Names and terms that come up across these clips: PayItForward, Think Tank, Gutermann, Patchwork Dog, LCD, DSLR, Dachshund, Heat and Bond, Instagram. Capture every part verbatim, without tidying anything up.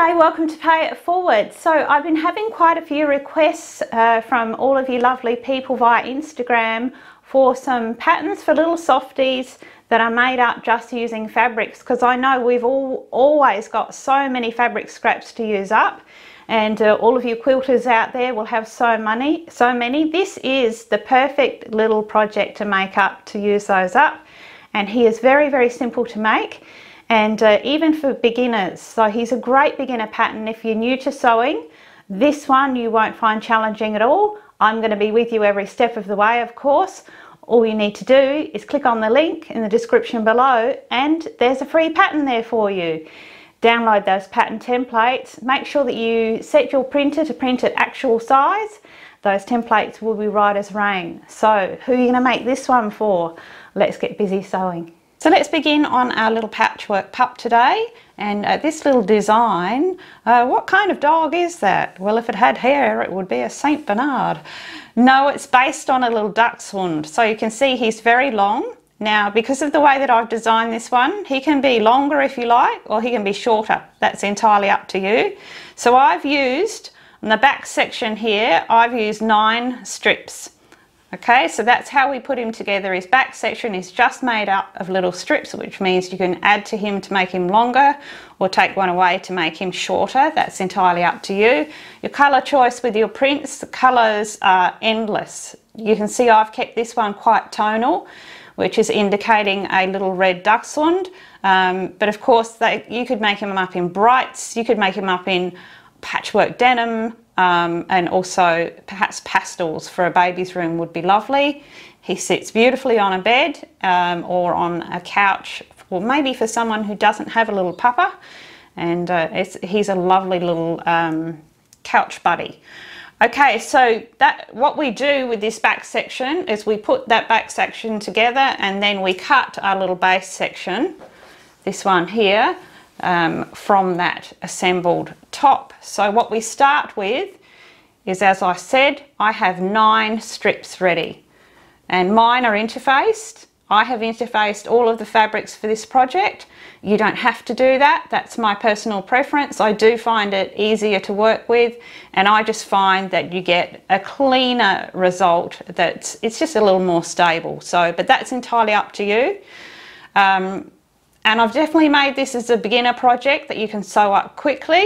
G'day, welcome to Pay It Forward. So I've been having quite a few requests uh, from all of you lovely people via Instagram for some patterns for little softies that are made up just using fabrics, because I know we've all always got so many fabric scraps to use up, and uh, all of you quilters out there will have so many, so many. This is the perfect little project to make up, to use those up, and he is very, very simple to make. And uh, even for beginners, so he's a great beginner pattern. If you're new to sewing, this one you won't find challenging at all. I'm going to be with you every step of the way, of course. All you need to do is click on the link in the description below, and there's a free pattern there for you. Download those pattern templates. Make sure that you set your printer to print at actual size. Those templates will be right as rain. So who are you going to make this one for? Let's get busy sewing. So let's begin on our little patchwork pup today, and uh, this little design, uh, what kind of dog is that? Well, if it had hair it would be a Saint Bernard. No, it's based on a little Dachshund, so you can see he's very long. Now, because of the way that I've designed this one, he can be longer if you like, or he can be shorter. That's entirely up to you. So I've used, on the back section here, I've used nine strips. Okay, so that's how we put him together. His back section is just made up of little strips, which means you can add to him to make him longer or take one away to make him shorter. That's entirely up to you. Your colour choice with your prints, the colours are endless. You can see I've kept this one quite tonal, which is indicating a little red Dachshund. Um, but of course, they, you could make him up in brights, you could make him up in patchwork denim, Um, and also perhaps pastels for a baby's room would be lovely. He sits beautifully on a bed um, or on a couch, or maybe for someone who doesn't have a little pupper, and uh, it's, he's a lovely little um, couch buddy. Okay, so that what we do with this back section is we put that back section together, and then we cut our little base section, this one here, Um, from that assembled top. So what we start with is, as I said, I have nine strips ready, and mine are interfaced. I have interfaced all of the fabrics for this project. You don't have to do that. That's my personal preference. I do find it easier to work with, and I just find that you get a cleaner result, that's it's just a little more stable. So, but that's entirely up to you. Um, And I've definitely made this as a beginner project that you can sew up quickly.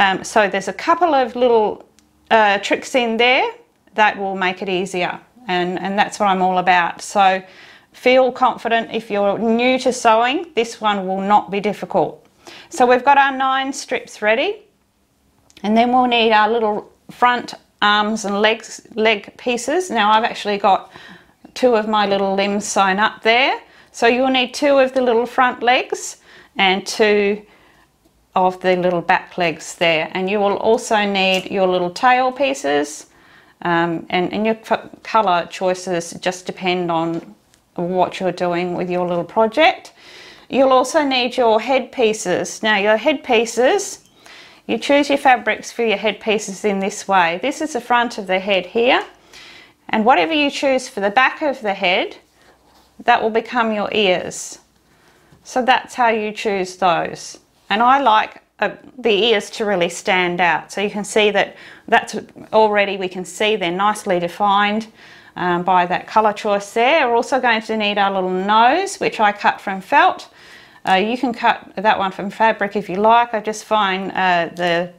Um, so there's a couple of little uh, tricks in there that will make it easier. And, and that's what I'm all about. So feel confident. If you're new to sewing, this one will not be difficult. So we've got our nine strips ready. And then we'll need our little front arms and legs, leg pieces. Now I've actually got two of my little limbs sewn up there. So you'll need two of the little front legs and two of the little back legs there. And you will also need your little tail pieces, um, and, and your colour choices just depend on what you're doing with your little project. You'll also need your head pieces. Now your head pieces, you choose your fabrics for your head pieces in this way. This is the front of the head here, and whatever you choose for the back of the head, that will become your ears. So that's how you choose those. And I like uh, the ears to really stand out. So you can see that that's already, we can see they're nicely defined um, by that colour choice there. We're also going to need our little nose, which I cut from felt. Uh, you can cut that one from fabric if you like. I just find uh, the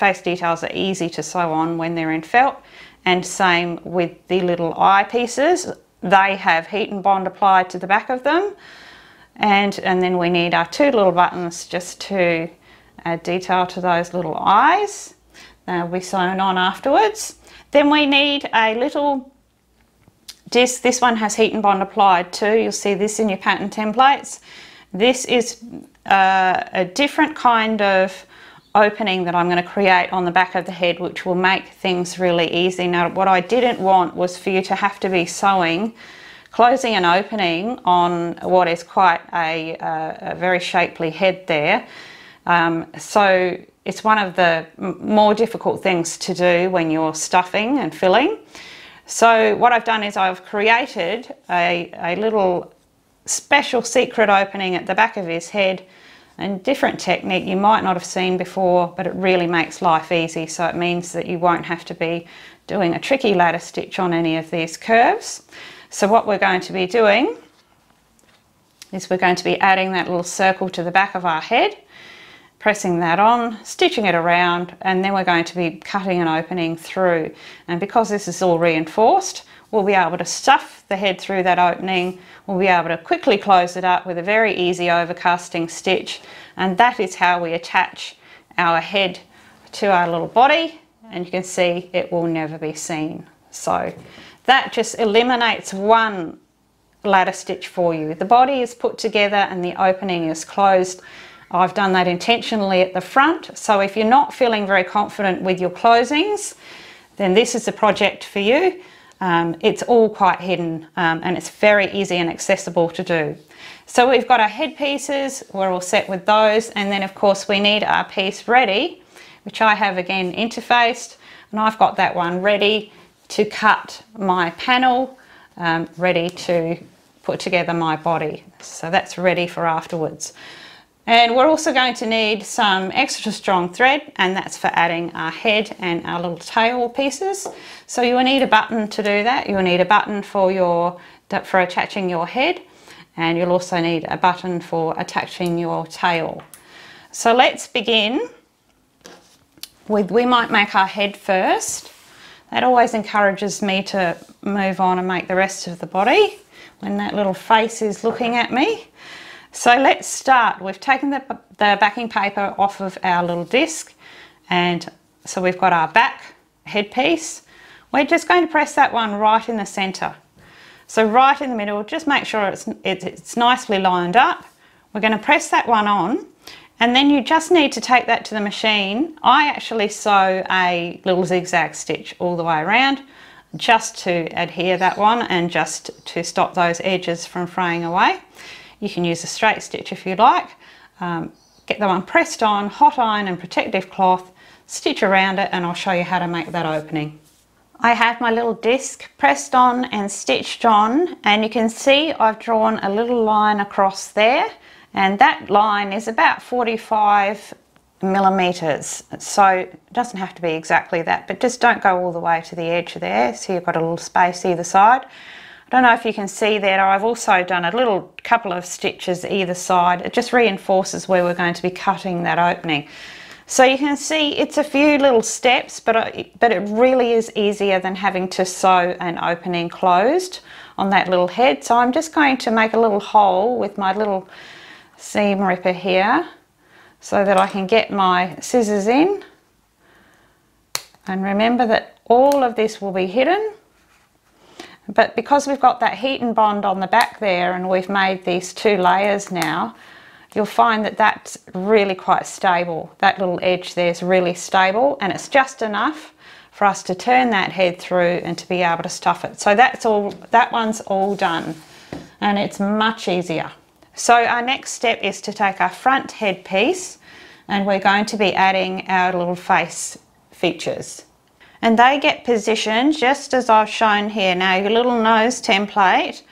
face details are easy to sew on when they're in felt. And same with the little eye pieces. They have heat and bond applied to the back of them, and and then we need our two little buttons just to add detail to those little eyes. They'll be sewn on afterwards. Then we need a little disc. This one has heat and bond applied too. You'll see this in your pattern templates. This is uh, a different kind of opening that I'm going to create on the back of the head, which will make things really easy. Now what I didn't want was for you to have to be sewing, closing and opening on what is quite a, uh, a very shapely head there. Um, so it's one of the more difficult things to do when you're stuffing and filling. So what I've done is I've created a, a little special secret opening at the back of his head and different technique you might not have seen before, but it really makes life easy. So it means that you won't have to be doing a tricky ladder stitch on any of these curves. So what we're going to be doing is we're going to be adding that little circle to the back of our head, pressing that on, stitching it around, and then we're going to be cutting an opening through. And because this is all reinforced, we'll be able to stuff the head through that opening. We'll be able to quickly close it up with a very easy overcasting stitch. And that is how we attach our head to our little body. And you can see it will never be seen. So that just eliminates one ladder stitch for you. The body is put together and the opening is closed. I've done that intentionally at the front, so if you're not feeling very confident with your closings, then this is the project for you. Um, it's all quite hidden, um, and it's very easy and accessible to do. So we've got our headpieces, we're all set with those, and then of course we need our piece ready, which I have again interfaced, and I've got that one ready to cut my panel, um, ready to put together my body. So that's ready for afterwards. And we're also going to need some extra strong thread, and that's for adding our head and our little tail pieces. So you will need a button to do that. You will need a button for your for attaching your head, and you'll also need a button for attaching your tail. So let's begin with, we might make our head first. That always encourages me to move on and make the rest of the body when that little face is looking at me. So let's start. We've taken the, the backing paper off of our little disc, and so we've got our back headpiece. We're just going to press that one right in the centre. So right in the middle, just make sure it's, it, it's nicely lined up. We're going to press that one on, and then you just need to take that to the machine. I actually sew a little zigzag stitch all the way around just to adhere that one and just to stop those edges from fraying away. You can use a straight stitch if you like. Um, get the one pressed on, hot iron and protective cloth, stitch around it, and I'll show you how to make that opening. I have my little disc pressed on and stitched on, and you can see I've drawn a little line across there, and that line is about forty-five millimeters. So it doesn't have to be exactly that, but just don't go all the way to the edge there, so you've got a little space either side. I don't know if you can see there, I've also done a little couple of stitches either side. It just reinforces where we're going to be cutting that opening. So you can see it's a few little steps, but I, but it really is easier than having to sew an opening closed on that little head. So I'm just going to make a little hole with my little seam ripper here so that I can get my scissors in. And remember that all of this will be hidden. But because we've got that heat and bond on the back there, and we've made these two layers now, you'll find that that's really quite stable. That little edge there is really stable, and it's just enough for us to turn that head through and to be able to stuff it. So that's all, that one's all done, and it's much easier. So our next step is to take our front head piece, and we're going to be adding our little face features. And they get positioned just as I've shown here. Now your little nose template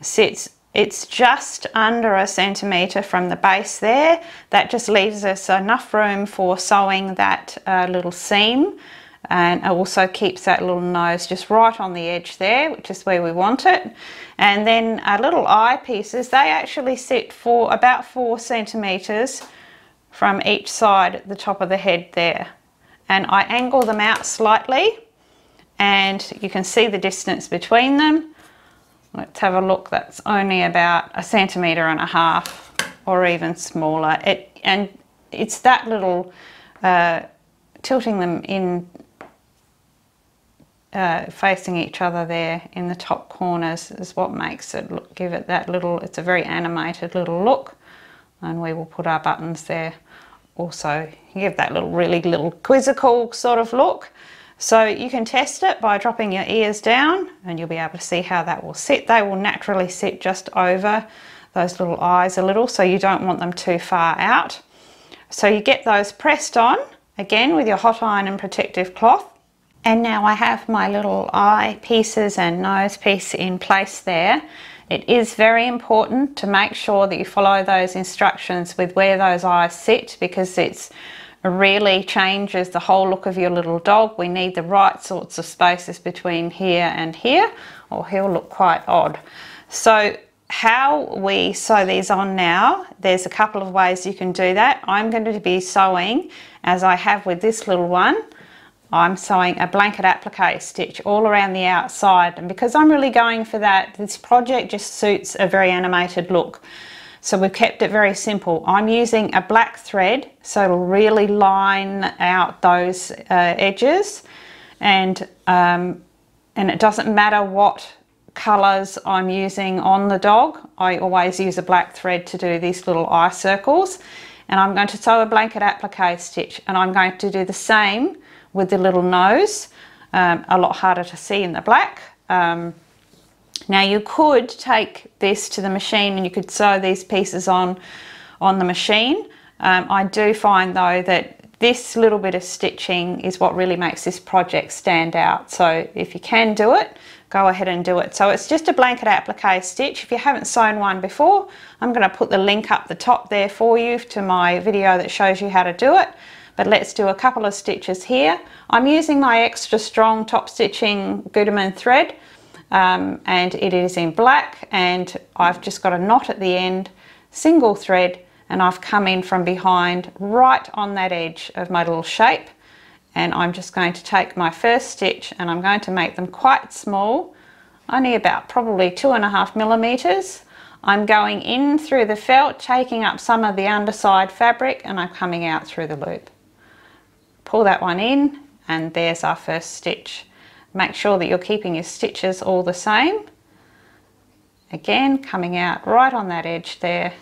sits, it's just under a centimetre from the base there. That just leaves us enough room for sewing that uh, little seam, and also keeps that little nose just right on the edge there, which is where we want it. And then our little eye pieces, they actually sit for about four centimetres from each side at the top of the head there. And I angle them out slightly, and you can see the distance between them. Let's have a look, that's only about a centimetre and a half or even smaller. It, and it's that little, uh, tilting them in, uh, facing each other there in the top corners is what makes it look, give it that little, it's a very animated little look. And we will put our buttons there. Also give that little really little quizzical sort of look. So you can test it by dropping your ears down, and you'll be able to see how that will sit. They will naturally sit just over those little eyes a little, so you don't want them too far out. So you get those pressed on again with your hot iron and protective cloth, And now I have my little eye pieces and nose piece in place there. It is very important to make sure that you follow those instructions with where those eyes sit, because it's really changes the whole look of your little dog. We need the right sorts of spaces between here and here, or he'll look quite odd. So how we sew these on now, there's a couple of ways you can do that. I'm going to be sewing, as I have with this little one, I'm sewing a blanket applique stitch all around the outside, and because I'm really going for that, this project just suits a very animated look. So we've kept it very simple. I'm using a black thread, so it'll really line out those uh, edges, and um, and it doesn't matter what colours I'm using on the dog. I always use a black thread to do these little eye circles, and I'm going to sew a blanket applique stitch, and I'm going to do the same with the little nose, um, a lot harder to see in the black. Um, Now you could take this to the machine and you could sew these pieces on on the machine. Um, I do find though that this little bit of stitching is what really makes this project stand out. So if you can do it, go ahead and do it. So it's just a blanket applique stitch. If you haven't sewn one before, I'm going to put the link up the top there for you to my video that shows you how to do it. But let's do a couple of stitches here. I'm using my extra strong top stitching Gutermann thread. Um, and it is in black, and I've just got a knot at the end, single thread, and I've come in from behind right on that edge of my little shape, and I'm just going to take my first stitch and I'm going to make them quite small, only about probably two and a half millimeters. I'm going in through the felt, taking up some of the underside fabric, and I'm coming out through the loop. Pull that one in, and there's our first stitch. Make sure that you're keeping your stitches all the same. Again, coming out right on that edge there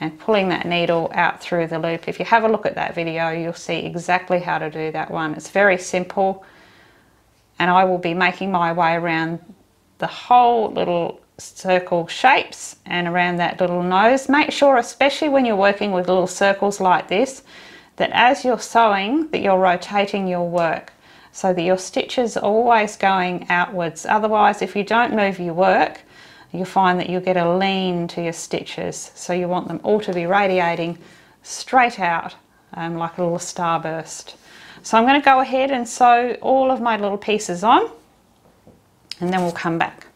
and pulling that needle out through the loop. If you have a look at that video, you'll see exactly how to do that one. It's very simple, and I will be making my way around the whole little circle shapes and around that little nose. Make sure, especially when you're working with little circles like this, that as you're sewing, that you're rotating your work, so that your stitches are always going outwards. Otherwise, if you don't move your work, you'll find that you'll get a lean to your stitches. So you want them all to be radiating straight out, um, like a little starburst. So I'm going to go ahead and sew all of my little pieces on, and then we'll come back.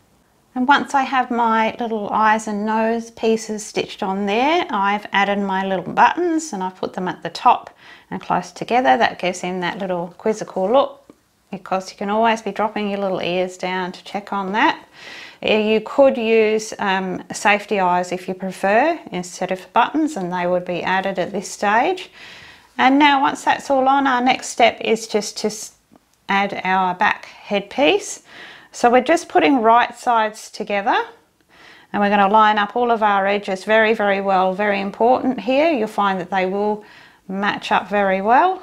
And once I have my little eyes and nose pieces stitched on there, I've added my little buttons, and I've put them at the top and close together. That gives them that little quizzical look, because you can always be dropping your little ears down to check on that. You could use um, safety eyes if you prefer instead of buttons, and they would be added at this stage. And now once that's all on, our next step is just to add our back headpiece. So we're just putting right sides together, and we're going to line up all of our edges very, very well. Very important here. You'll find that they will match up very well.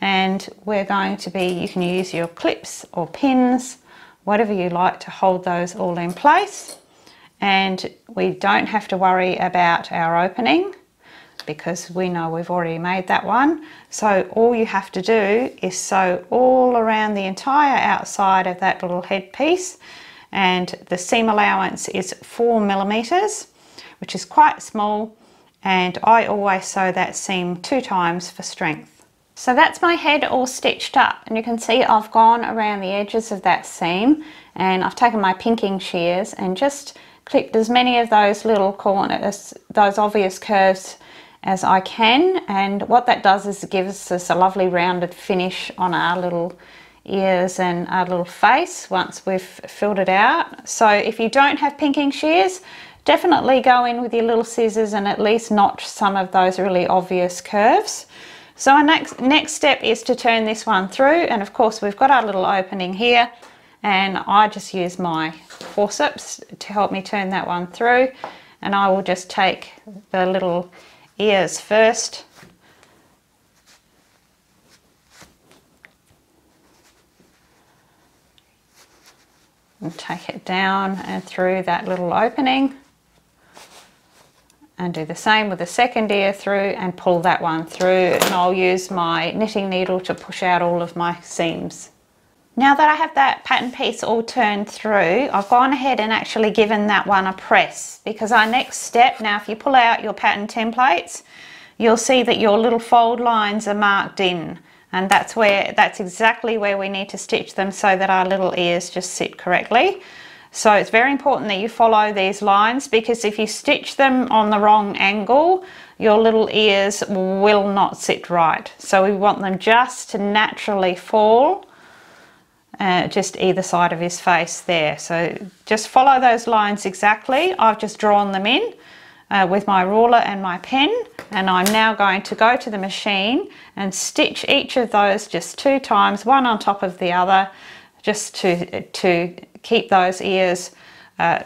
And we're going to be, you can use your clips or pins, whatever you like, to hold those all in place. And we don't have to worry about our opening, because we know we've already made that one. So all you have to do is sew all around the entire outside of that little headpiece, and the seam allowance is four millimeters, which is quite small, and I always sew that seam two times for strength. So that's my head all stitched up, and you can see I've gone around the edges of that seam, and I've taken my pinking shears and just clipped as many of those little corners, those obvious curves, as I can. And what that does is it gives us a lovely rounded finish on our little ears and our little face once we've filled it out. So if you don't have pinking shears, definitely go in with your little scissors and at least notch some of those really obvious curves. So our next next step is to turn this one through, and of course we've got our little opening here, and I just use my forceps to help me turn that one through, and I will just take the little ears first, and take it down and through that little opening, and do the same with the second ear through and pull that one through, and I'll use my knitting needle to push out all of my seams. Now that I have that pattern piece all turned through, I've gone ahead and actually given that one a press, because our next step, now if you pull out your pattern templates, you'll see that your little fold lines are marked in, and that's where, that's exactly where we need to stitch them so that our little ears just sit correctly. So it's very important that you follow these lines, because if you stitch them on the wrong angle, your little ears will not sit right. So we want them just to naturally fall Uh, just either side of his face there. So just follow those lines exactly. I've just drawn them in uh, with my ruler and my pen, and I'm now going to go to the machine and stitch each of those just two times, one on top of the other, just to, to keep those ears, uh,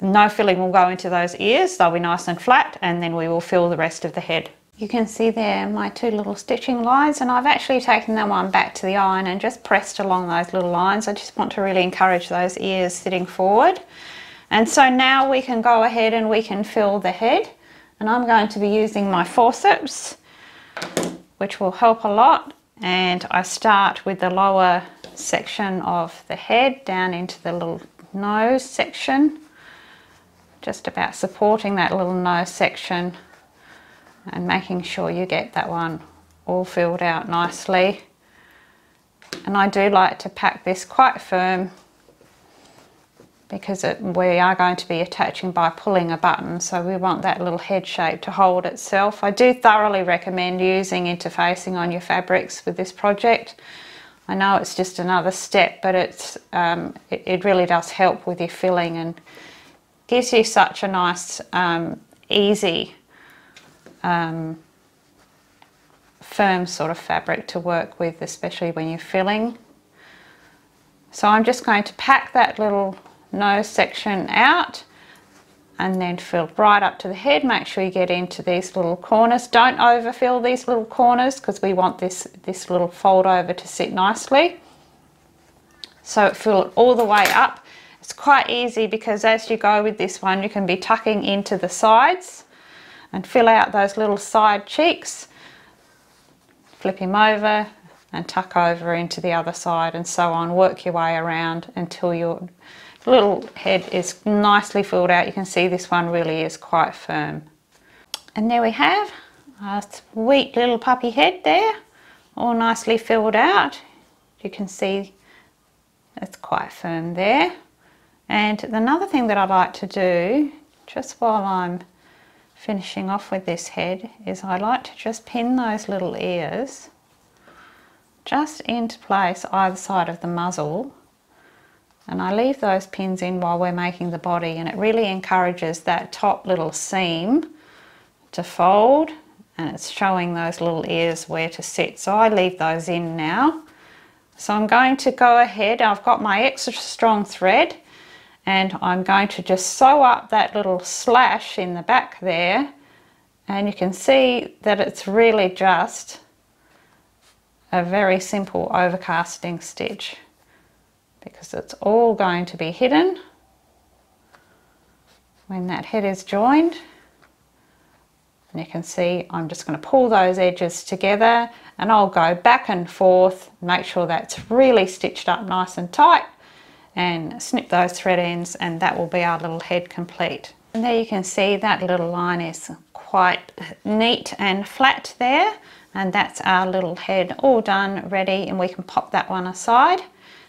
no filling will go into those ears, they'll be nice and flat, and then we will fill the rest of the head. You can see there my two little stitching lines, and I've actually taken that one back to the iron and just pressed along those little lines. I just want to really encourage those ears sitting forward. And so now we can go ahead and we can fill the head, and I'm going to be using my forceps, which will help a lot, and I start with the lower section of the head down into the little nose section, just about supporting that little nose section and making sure you get that one all filled out nicely. And I do like to pack this quite firm, because it, we are going to be attaching by pulling a button, so we want that little head shape to hold itself. I do thoroughly recommend using interfacing on your fabrics with this project. I know it's just another step, but it's, um, it, it really does help with your filling and gives you such a nice, um, easy, Um, firm sort of fabric to work with, especially when you're filling. So I'm just going to pack that little nose section out and then fill right up to the head. Make sure you get into these little corners. Don't overfill these little corners, because we want this, this little fold over to sit nicely. So fill it all the way up. It's quite easy, because as you go with this one, you can be tucking into the sides and fill out those little side cheeks, flip him over and tuck over into the other side, and so on. Work your way around until your little head is nicely filled out. You can see this one really is quite firm. And there we have our sweet little puppy head there, all nicely filled out. You can see it's quite firm there. And another thing that I like to do just while I'm finishing off with this head is I like to just pin those little ears just into place either side of the muzzle, and I leave those pins in while we're making the body, and it really encourages that top little seam to fold, and it's showing those little ears where to sit. So I leave those in now. So I'm going to go ahead, I've got my extra strong thread, and I'm going to just sew up that little slash in the back there, and you can see that it's really just a very simple overcasting stitch, because it's all going to be hidden when that head is joined. And you can see I'm just going to pull those edges together, and I'll go back and forth, make sure that's really stitched up nice and tight, and snip those thread ends, and that will be our little head complete. And there you can see that little line is quite neat and flat there, and that's our little head all done, ready, and we can pop that one aside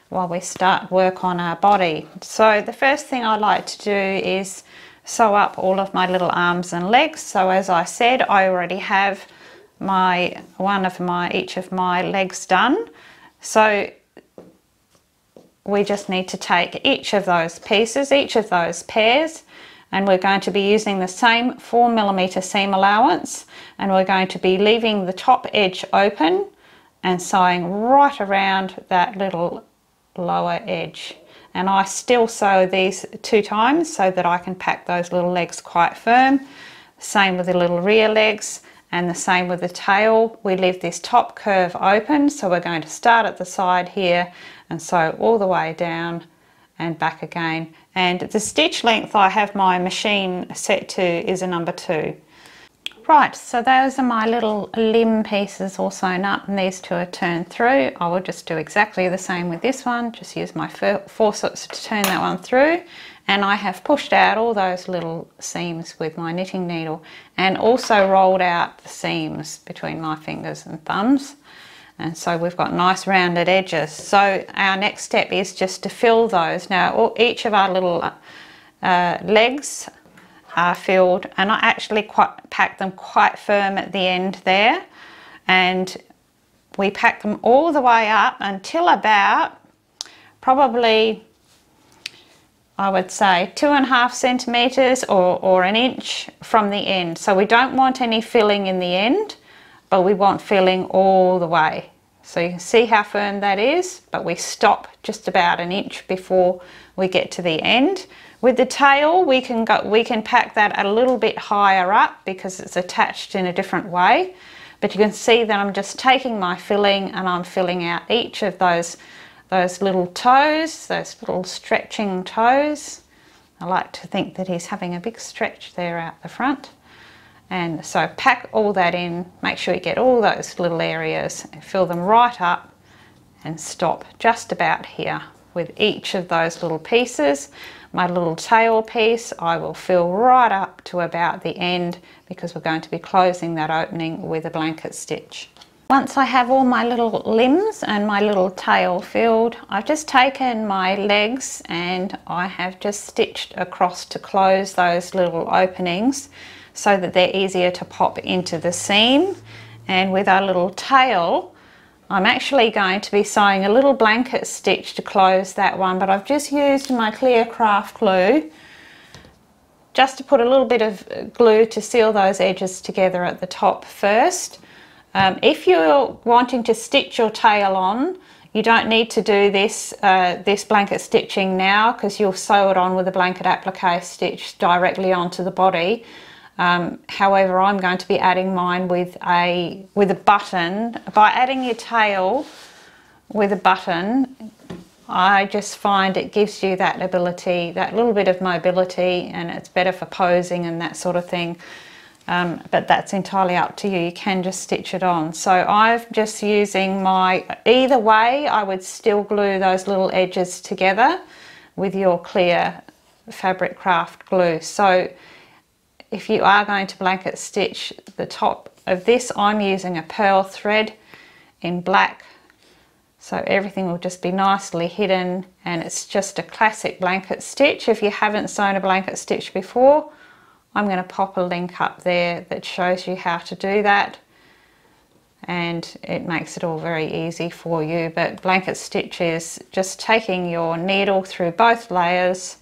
while we start work on our body. So the first thing I like to do is sew up all of my little arms and legs. So as I said, I already have my one of my each of my legs done. So we just need to take each of those pieces, each of those pairs, and we're going to be using the same four millimeter seam allowance, and we're going to be leaving the top edge open and sewing right around that little lower edge. And I still sew these two times so that I can pack those little legs quite firm. Same with the little rear legs, and the same with the tail. We leave this top curve open, so we're going to start at the side here and sew all the way down and back again. And the stitch length I have my machine set to is a number two. Right, so those are my little limb pieces all sewn up, and these two are turned through. I will just do exactly the same with this one, just use my forceps to turn that one through, and I have pushed out all those little seams with my knitting needle and also rolled out the seams between my fingers and thumbs, and so we've got nice rounded edges. So our next step is just to fill those. Now all, each of our little uh, legs are filled, and I actually quite pack them quite firm at the end there, and we pack them all the way up until about probably I would say two and a half centimeters or, or an inch from the end. So we don't want any filling in the end, but we want filling all the way. So you can see how firm that is, but we stop just about an inch before we get to the end. With the tail, we can go, we can pack that a little bit higher up because it's attached in a different way. But you can see that I'm just taking my filling and I'm filling out each of those, those little toes, those little stretching toes. I like to think that he's having a big stretch there out the front. And so pack all that in, make sure you get all those little areas and fill them right up and stop just about here with each of those little pieces. My little tail piece I will fill right up to about the end because we're going to be closing that opening with a blanket stitch. Once I have all my little limbs and my little tail filled, I've just taken my legs and I have just stitched across to close those little openings so that they're easier to pop into the seam. And with our little tail, I'm actually going to be sewing a little blanket stitch to close that one, but I've just used my clear craft glue just to put a little bit of glue to seal those edges together at the top first. Um, if you're wanting to stitch your tail on, you don't need to do this, uh, this blanket stitching now because you'll sew it on with a blanket applique stitch directly onto the body. Um, however, I'm going to be adding mine with a with a button. By adding your tail with a button, I just find it gives you that ability, that little bit of mobility, and it's better for posing and that sort of thing. Um, but that's entirely up to you. You can just stitch it on. So I've just using my, either way, I would still glue those little edges together with your clear fabric craft glue. So if you are going to blanket stitch the top of this, I'm using a pearl thread in black, so everything will just be nicely hidden, and it's just a classic blanket stitch. If you haven't sewn a blanket stitch before, I'm going to pop a link up there that shows you how to do that, and it makes it all very easy for you. But blanket stitch is just taking your needle through both layers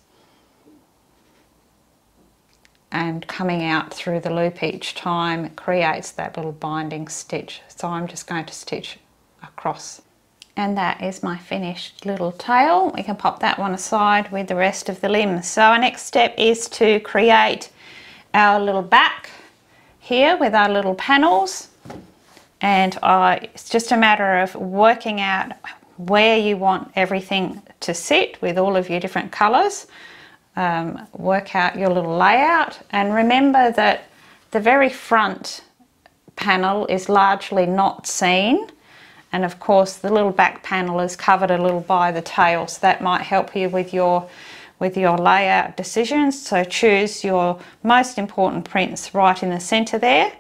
and coming out through the loop each time creates that little binding stitch. So I'm just going to stitch across. And that is my finished little tail. We can pop that one aside with the rest of the limbs. So our next step is to create our little back here with our little panels. And uh, it's just a matter of working out where you want everything to sit with all of your different colours. Um, work out your little layout, and remember that the very front panel is largely not seen, and of course the little back panel is covered a little by the tail, so that might help you with your with your layout decisions. So choose your most important prints right in the center there,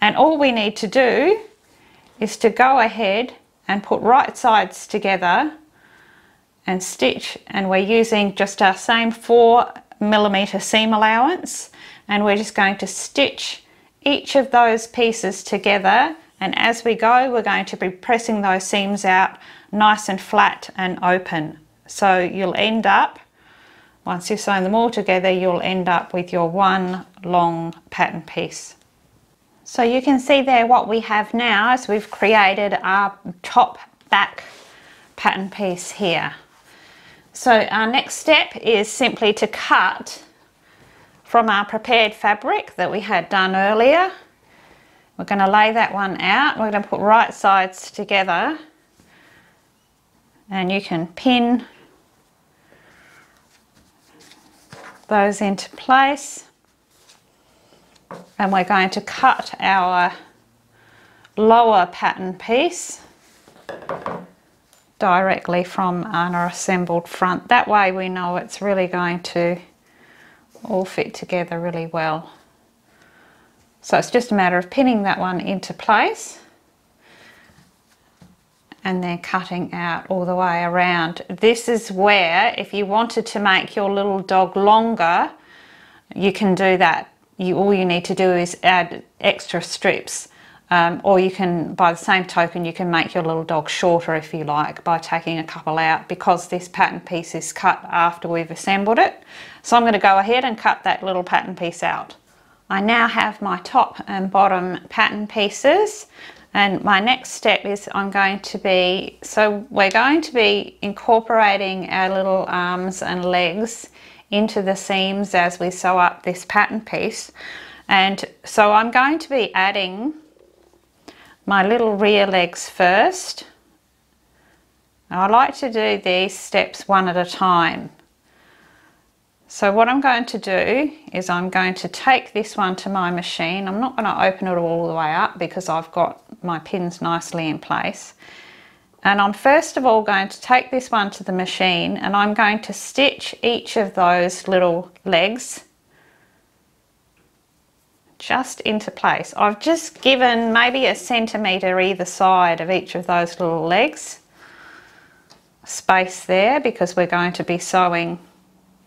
and all we need to do is to go ahead and put right sides together and stitch, and we're using just our same four millimeter seam allowance, and we're just going to stitch each of those pieces together, and as we go we're going to be pressing those seams out nice and flat and open. So you'll end up, once you've sewn them all together, you'll end up with your one long pattern piece. So you can see there what we have now is we've created our top back pattern piece here. So our next step is simply to cut from our prepared fabric that we had done earlier. We're going to lay that one out, we're going to put right sides together, and you can pin those into place, and we're going to cut our lower pattern piece directly from our assembled front. That way we know it's really going to all fit together really well. So it's just a matter of pinning that one into place and then cutting out all the way around. This is where, if you wanted to make your little dog longer, you can do that. You, all you need to do is add extra strips. Um, or you can, by the same token, you can make your little dog shorter if you like by taking a couple out, because this pattern piece is cut after we've assembled it. So I'm going to go ahead and cut that little pattern piece out. I now have my top and bottom pattern pieces, and my next step is I'm going to be, so we're going to be incorporating our little arms and legs into the seams as we sew up this pattern piece. And so I'm going to be adding my little rear legs first. Now I like to do these steps one at a time. So what I'm going to do is I'm going to take this one to my machine. I'm not going to open it all the way up because I've got my pins nicely in place. And I'm first of all going to take this one to the machine, and I'm going to stitch each of those little legs just into place. I've just given maybe a centimetre either side of each of those little legs space there, because we're going to be sewing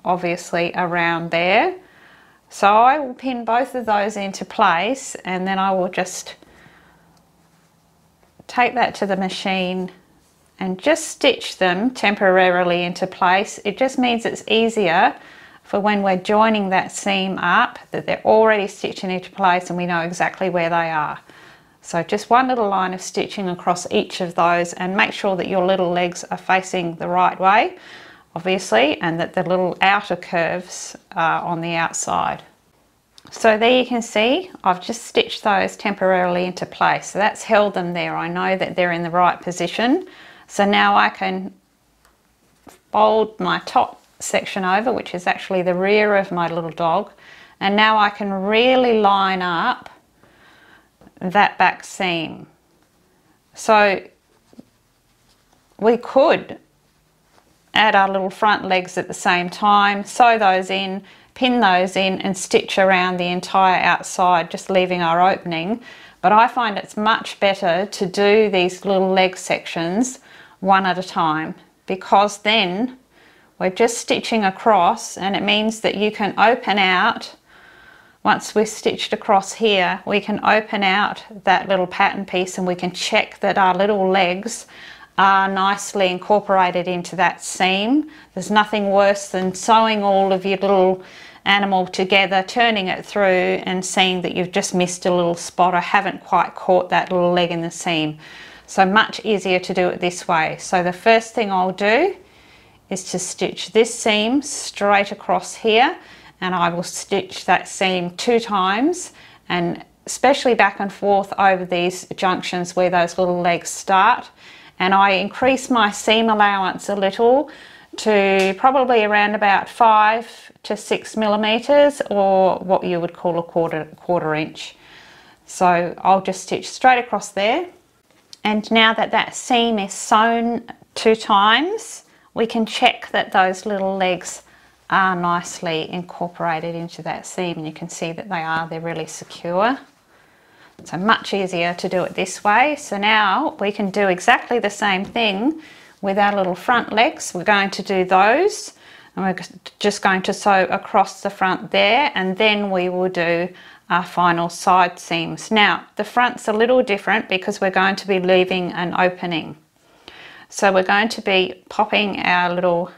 obviously around there. So I will pin both of those into place, and then I will just take that to the machine and just stitch them temporarily into place. It just means it's easier for when we're joining that seam up, that they're already stitching into place and we know exactly where they are. So just one little line of stitching across each of those, and make sure that your little legs are facing the right way, obviously, and that the little outer curves are on the outside. So there you can see I've just stitched those temporarily into place. So that's held them there. I know that they're in the right position. So now I can fold my top section over, which is actually the rear of my little dog, and now I can really line up that back seam. So we could add our little front legs at the same time, sew those in, pin those in, and stitch around the entire outside, just leaving our opening. But I find it's much better to do these little leg sections one at a time, because then we're just stitching across, and it means that you can open out, once we've stitched across here, we can open out that little pattern piece, and we can check that our little legs are nicely incorporated into that seam. There's nothing worse than sewing all of your little animal together, turning it through, and seeing that you've just missed a little spot or haven't quite caught that little leg in the seam. So much easier to do it this way. So the first thing I'll do is to stitch this seam straight across here, and I will stitch that seam two times, and especially back and forth over these junctions where those little legs start. And I increase my seam allowance a little to probably around about five to six millimeters, or what you would call a quarter quarter inch. So I'll just stitch straight across there. And now that that seam is sewn two times, we can check that those little legs are nicely incorporated into that seam, and you can see that they are, they're really secure. So much easier to do it this way. So now we can do exactly the same thing with our little front legs. We're going to do those, and we're just going to sew across the front there, and then we will do our final side seams. Now the front's a little different because we're going to be leaving an opening. So we're going to be popping our little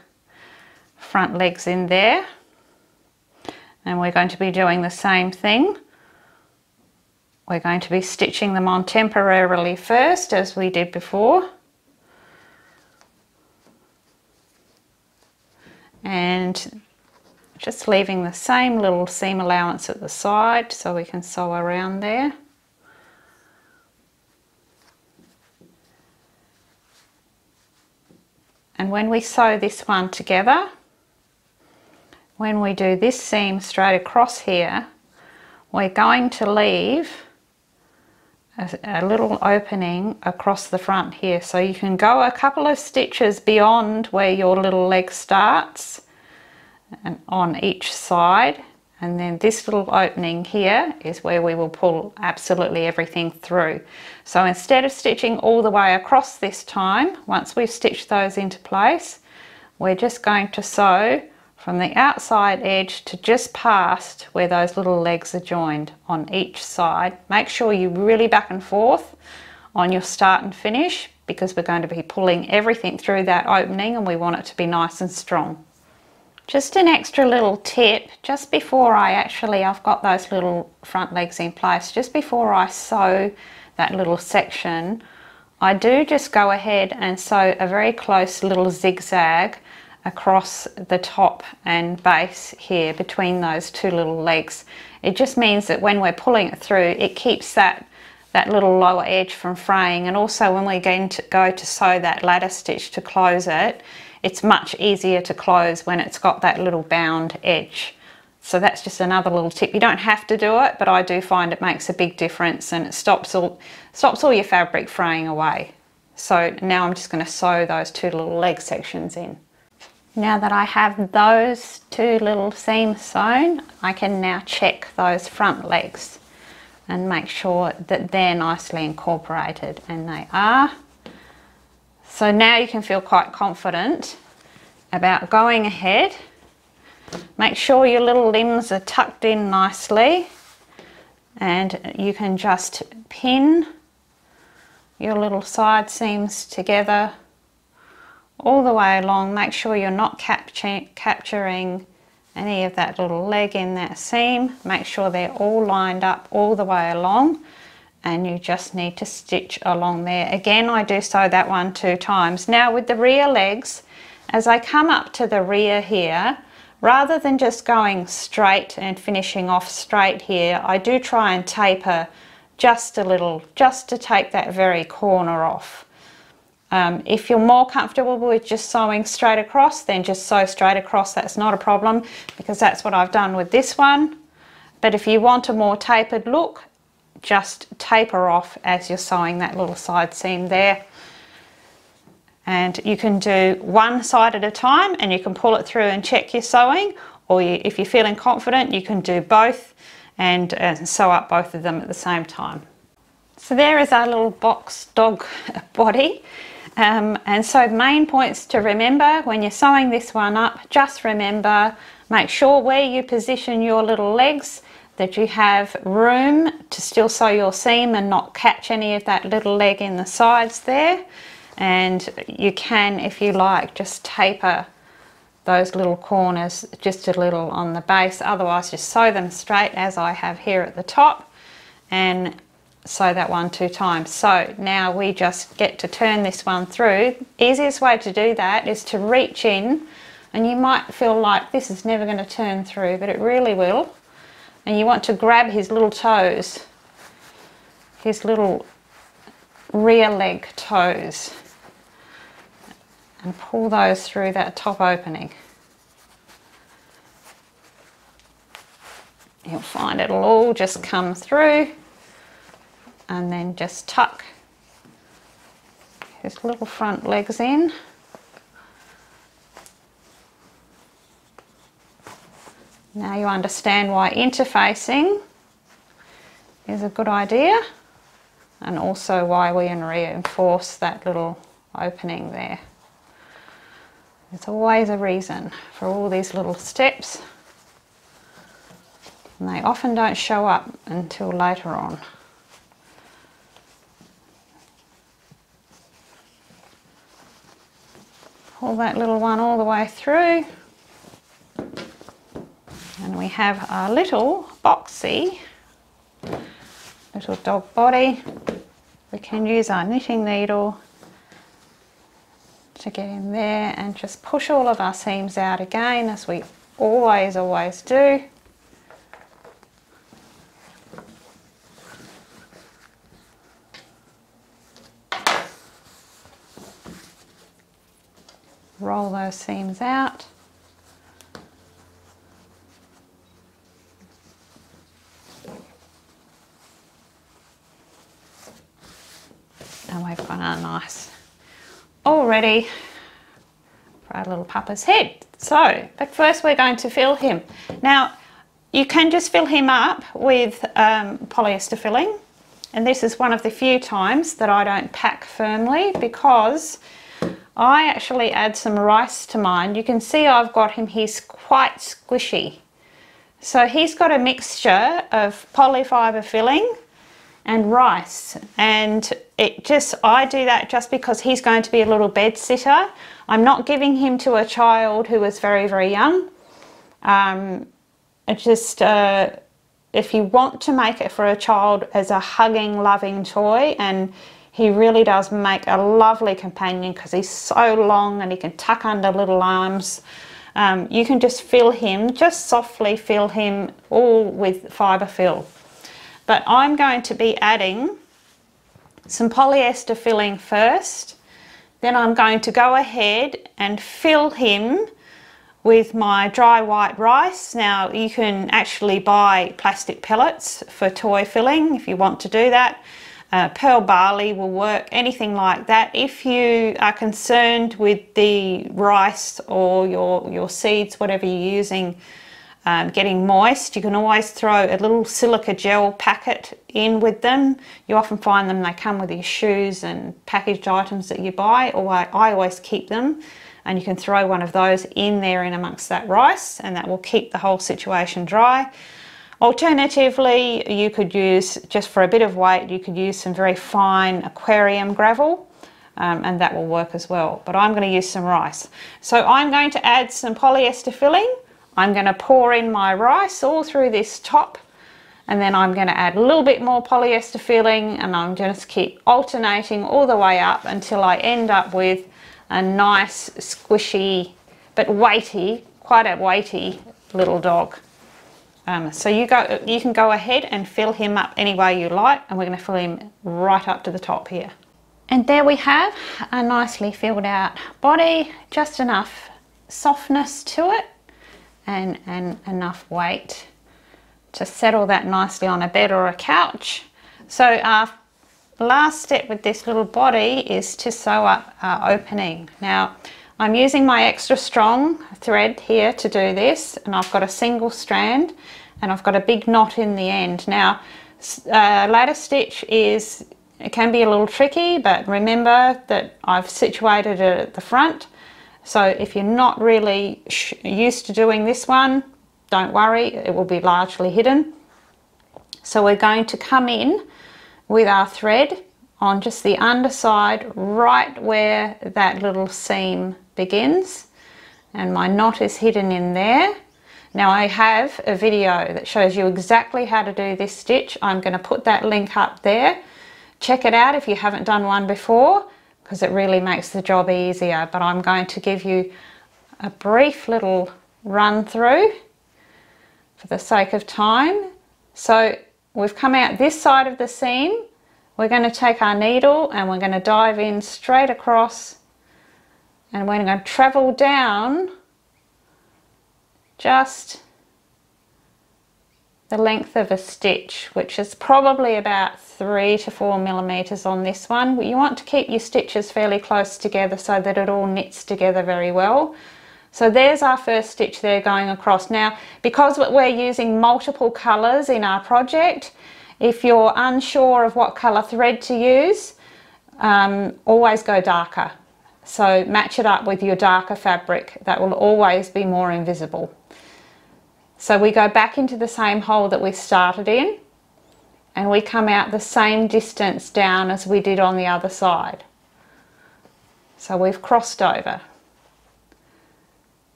front legs in there, and we're going to be doing the same thing. We're going to be stitching them on temporarily first, as we did before, and just leaving the same little seam allowance at the side so we can sew around there. And when we sew this one together, when we do this seam straight across here, we're going to leave a, a little opening across the front here. So you can go a couple of stitches beyond where your little leg starts and on each side. And then this little opening here is where we will pull absolutely everything through. So instead of stitching all the way across this time, once we've stitched those into place, we're just going to sew from the outside edge to just past where those little legs are joined on each side. Make sure you really back and forth on your start and finish, because we're going to be pulling everything through that opening and we want it to be nice and strong. Just an extra little tip, just before I actually, I've got those little front legs in place, just before I sew that little section, I do just go ahead and sew a very close little zigzag across the top and base here between those two little legs. It just means that when we're pulling it through, it keeps that that little lower edge from fraying, and also when we go to sew that ladder stitch to close it, it's much easier to close when it's got that little bound edge. So that's just another little tip. You don't have to do it, but I do find it makes a big difference, and it stops all, stops all your fabric fraying away. So now I'm just going to sew those two little leg sections in. Now that I have those two little seams sewn, I can now check those front legs and make sure that they're nicely incorporated, and they are. So now you can feel quite confident about going ahead. Make sure your little limbs are tucked in nicely, and you can just pin your little side seams together all the way along. Make sure you're not capturing capturing any of that little leg in that seam. Make sure they're all lined up all the way along, and you just need to stitch along there. Again, I do sew that one two times. Now with the rear legs, as I come up to the rear here, rather than just going straight and finishing off straight here, I do try and taper just a little, just to take that very corner off. Um, if you're more comfortable with just sewing straight across, then just sew straight across, that's not a problem, because that's what I've done with this one. But if you want a more tapered look, just taper off as you're sewing that little side seam there. And you can do one side at a time, and you can pull it through and check your sewing, or you, if you're feeling confident, you can do both and, and sew up both of them at the same time. So there is our little box dog body. Um, and so main points to remember when you're sewing this one up, just remember, make sure where you position your little legs that you have room to still sew your seam and not catch any of that little leg in the sides there. And you can, if you like, just taper those little corners just a little on the base, otherwise just sew them straight as I have here at the top, and sew that one two times. So now we just get to turn this one through. Easiest way to do that is to reach in, and you might feel like this is never going to turn through, but it really will. And you want to grab his little toes, his little rear leg toes, and pull those through that top opening. You'll find it'll all just come through, and then just tuck his little front legs in. Now you understand why interfacing is a good idea, and also why we reinforce that little opening there. There's always a reason for all these little steps, and they often don't show up until later on. Pull that little one all the way through. And we have our little boxy little dog body. We can use our knitting needle to get in there and just push all of our seams out again, as we always always do. Roll those seams out. nice. Already, proud little papa's head. So, but first we're going to fill him. Now, you can just fill him up with um, polyester filling. And this is one of the few times that I don't pack firmly because I actually add some rice to mine. You can see I've got him, he's quite squishy. So he's got a mixture of polyfiber filling and rice. And it just, I do that just because he's going to be a little bed sitter. I'm not giving him to a child who is very, very young. Um, it just, uh, if you want to make it for a child as a hugging, loving toy, and he really does make a lovely companion because he's so long and he can tuck under little arms. Um, you can just fill him, just softly fill him all with fibre fill. But I'm going to be adding some polyester filling first, then I'm going to go ahead and fill him with my dry white rice. Now you can actually buy plastic pellets for toy filling if you want to do that. Uh, pearl barley will work, anything like that. If you are concerned with the rice or your, your seeds, whatever you're using, um, getting moist, you can always throw a little silica gel packet in with them. You often find them, they come with your shoes and packaged items that you buy, or I, I always keep them. And you can throw one of those in there in amongst that rice, and that will keep the whole situation dry. Alternatively, you could use, just for a bit of weight, you could use some very fine aquarium gravel, um, and that will work as well. But I'm going to use some rice. So I'm going to add some polyester filling. I'm going to pour in my rice all through this top, and then I'm going to add a little bit more polyester filling, and I'm going to keep alternating all the way up until I end up with a nice, squishy, but weighty, quite a weighty little dog. Um, so you go, you can go ahead and fill him up any way you like, and we're going to fill him right up to the top here. And there we have a nicely filled out body, just enough softness to it and, and enough weight to settle that nicely on a bed or a couch. So our last step with this little body is to sew up our opening. Now I'm using my extra strong thread here to do this, and I've got a single strand and I've got a big knot in the end. Now uh, ladder stitch is, it can be a little tricky, but remember that I've situated it at the front, so if you're not really sh used to doing this one, don't worry, it will be largely hidden. So we're going to come in with our thread on just the underside right where that little seam begins, and my knot is hidden in there. Now I have a video that shows you exactly how to do this stitch. I'm going to put that link up there. Check it out if you haven't done one before, because it really makes the job easier. But I'm going to give you a brief little run through for the sake of time. So we've come out this side of the seam. We're going to take our needle and we're going to dive in straight across, and we're going to travel down just the length of a stitch, which is probably about three to four millimeters on this one. You want to keep your stitches fairly close together so that it all knits together very well. So there's our first stitch there going across. Now, because we're using multiple colors in our project, if you're unsure of what colour thread to use, um, always go darker. So match it up with your darker fabric. That will always be more invisible. So we go back into the same hole that we started in, and we come out the same distance down as we did on the other side. So we've crossed over.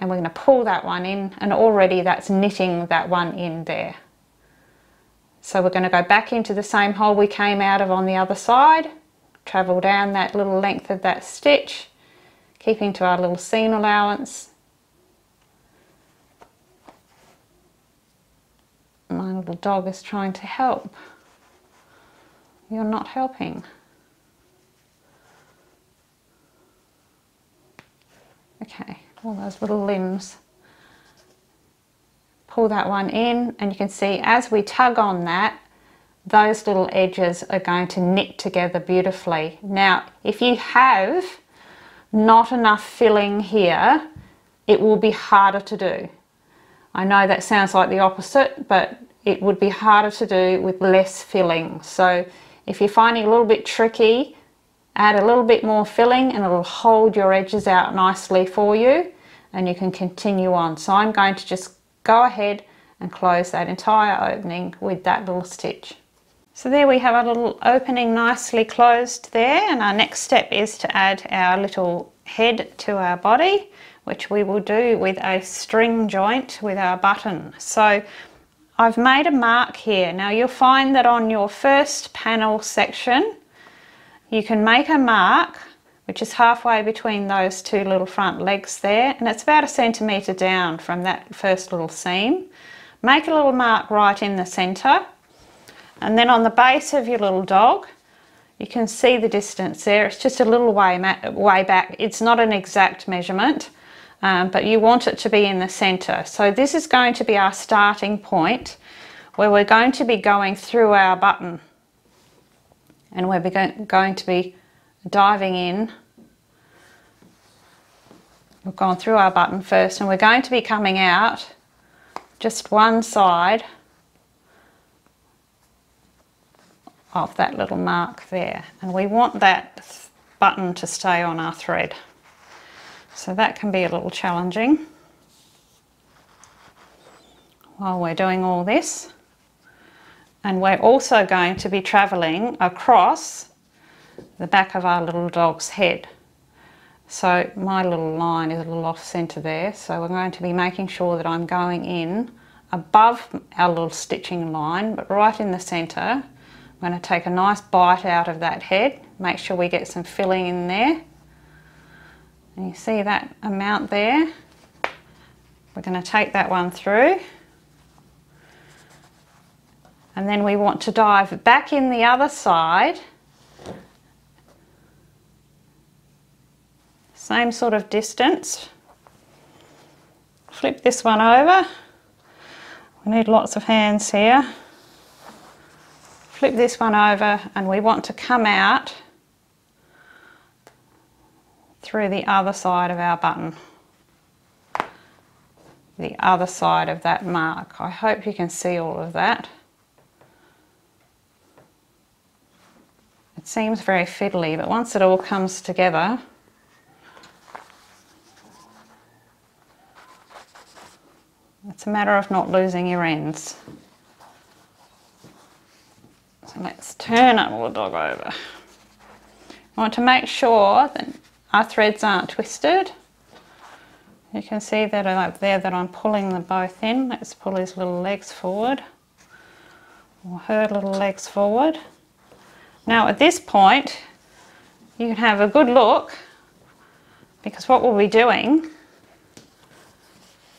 And we're going to pull that one in, and already that's knitting that one in there. So we're going to go back into the same hole we came out of on the other side, travel down that little length of that stitch, keeping to our little seam allowance. My little dog is trying to help. You're not helping. Okay, all those little limbs. Pull that one in, and you can see as we tug on that, those little edges are going to knit together beautifully. Now, if you have not enough filling here, it will be harder to do. I know that sounds like the opposite, but it would be harder to do with less filling. So if you're finding it a little bit tricky, add a little bit more filling and it'll hold your edges out nicely for you, and you can continue on. So I'm going to just go ahead and close that entire opening with that little stitch. So there we have our little opening nicely closed there, and our next step is to add our little head to our body, which we will do with a string joint with our button. So I've made a mark here. Now you'll find that on your first panel section you can make a mark which is halfway between those two little front legs there, and it's about a centimetre down from that first little seam. Make a little mark right in the centre, and then on the base of your little dog you can see the distance there. It's just a little way, way back. It's not an exact measurement, um, but you want it to be in the centre. So this is going to be our starting point where we're going to be going through our button, and we're going to be diving in. We've gone through our button first, and we're going to be coming out just one side of that little mark there, and we want that button to stay on our thread. So that can be a little challenging while we're doing all this. And we're also going to be travelling across the back of our little dog's head. So my little line is a little off centre there, so we're going to be making sure that I'm going in above our little stitching line, but right in the centre. I'm going to take a nice bite out of that head, make sure we get some filling in there. And you see that amount there? We're going to take that one through. And then we want to dive back in the other side. Same sort of distance. Flip this one over. We need lots of hands here. Flip this one over, and we want to come out through the other side of our button. The other side of that mark. I hope you can see all of that. It seems very fiddly, but once it all comes together, it's a matter of not losing your ends. So let's turn our dog over. I want to make sure that our threads aren't twisted. You can see that up there that I'm pulling them both in. Let's pull his little legs forward, or her little legs forward. Now at this point you can have a good look, because what we'll be doing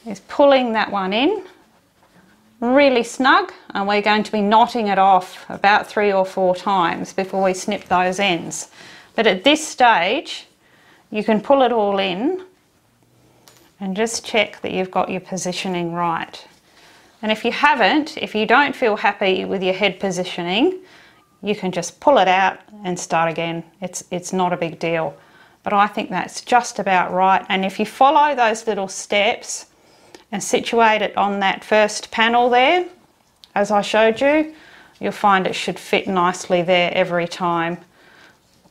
is pulling that one in really snug, and we're going to be knotting it off about three or four times before we snip those ends. But at this stage you can pull it all in and just check that you've got your positioning right. And if you haven't, if you don't feel happy with your head positioning, you can just pull it out and start again. It's, it's not a big deal. But I think that's just about right. And if you follow those little steps and situate it on that first panel there, as I showed you, you'll find it should fit nicely there every time.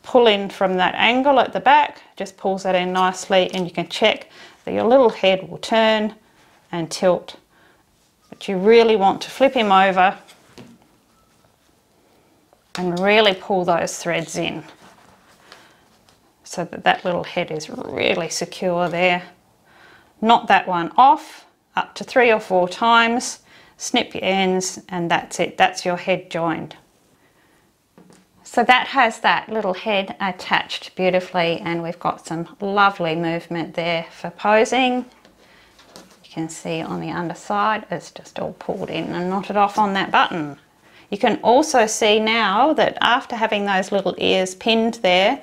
Pull in from that angle at the back, just pulls that in nicely, and you can check that your little head will turn and tilt. But you really want to flip him over and really pull those threads in so that that little head is really secure there. Knot that one off up to three or four times, snip your ends, and that's it. That's your head joined. So that has that little head attached beautifully, and we've got some lovely movement there for posing. You can see on the underside it's just all pulled in and knotted off on that button. You can also see now that after having those little ears pinned there,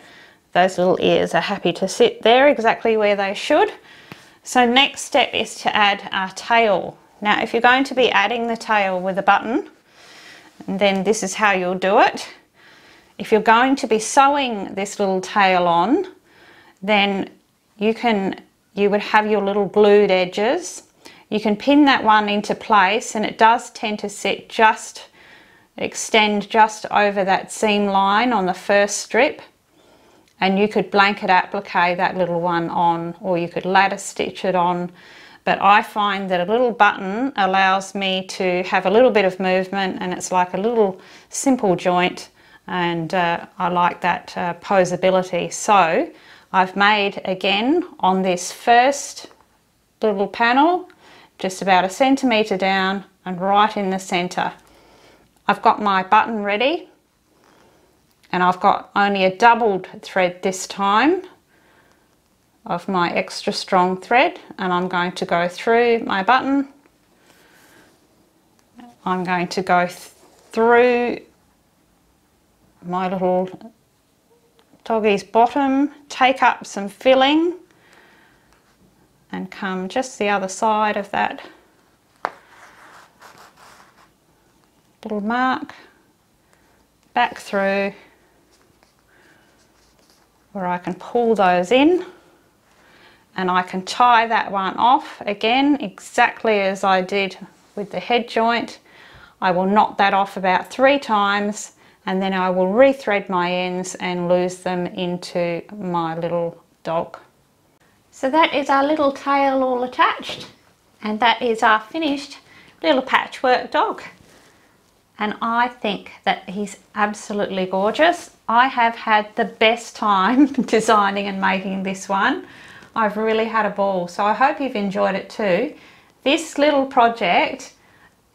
those little ears are happy to sit there exactly where they should. So next step is to add our tail. Now if you're going to be adding the tail with a button, and then this is how you'll do it. If you're going to be sewing this little tail on, then you can, you would have your little glued edges. You can pin that one into place, and it does tend to sit just, extend just over that seam line on the first strip, and you could blanket applique that little one on, or you could ladder stitch it on. But I find that a little button allows me to have a little bit of movement, and it's like a little simple joint, and uh, I like that uh, posability. So I've made, again, on this first little panel, just about a centimetre down and right in the centre. I've got my button ready, and I've got only a doubled thread this time of my extra strong thread, and I'm going to go through my button. I'm going to go th through my little doggy's bottom, take up some filling, and come just the other side of that little mark, back through where I can pull those in, and I can tie that one off again exactly as I did with the head joint. I will knot that off about three times, and then I will rethread my ends and lose them into my little dog. So that is our little tail all attached, and that is our finished little patchwork dog. And I think that he's absolutely gorgeous. I have had the best time designing and making this one. I've really had a ball, so I hope you've enjoyed it too. This little project,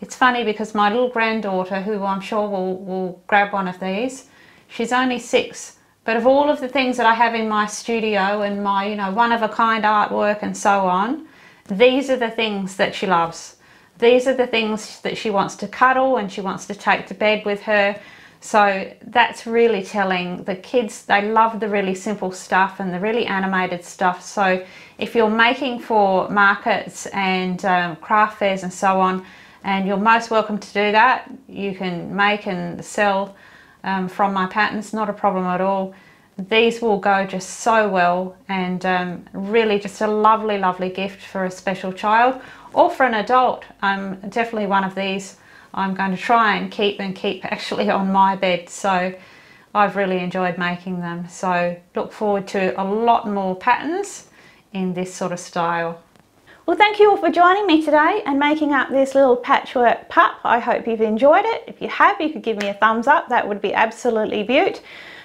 it's funny because my little granddaughter, who I'm sure will, will grab one of these, she's only six, but of all of the things that I have in my studio and my, you know, one-of-a-kind artwork and so on, these are the things that she loves. These are the things that she wants to cuddle and she wants to take to bed with her. So that's really telling. The kids, they love the really simple stuff and the really animated stuff. So if you're making for markets and um, craft fairs and so on, and you're most welcome to do that, you can make and sell um, from my patterns, not a problem at all. These will go just so well, and um, really just a lovely, lovely gift for a special child or for an adult. Um, definitely one of these I'm going to try and keep and keep actually on my bed. So I've really enjoyed making them. So look forward to a lot more patterns in this sort of style. Well, thank you all for joining me today and making up this little patchwork pup. I hope you've enjoyed it. If you have, you could give me a thumbs up. That would be absolutely beaut.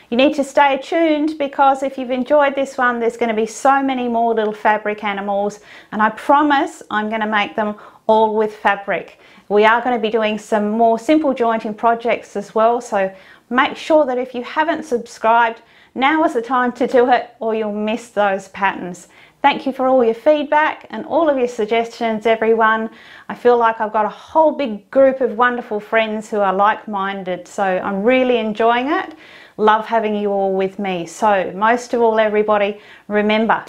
You need to stay tuned, because if you've enjoyed this one, there's going to be so many more little fabric animals, and I promise I'm going to make them all with fabric. We are going to be doing some more simple jointing projects as well, so make sure that if you haven't subscribed, now is the time to do it, or you'll miss those patterns. Thank you for all your feedback and all of your suggestions, everyone. I feel like I've got a whole big group of wonderful friends who are like-minded, so I'm really enjoying it. Love having you all with me. So most of all, everybody, remember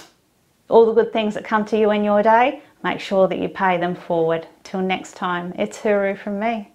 all the good things that come to you in your day, make sure that you pay them forward. Till next time, it's hooroo from me.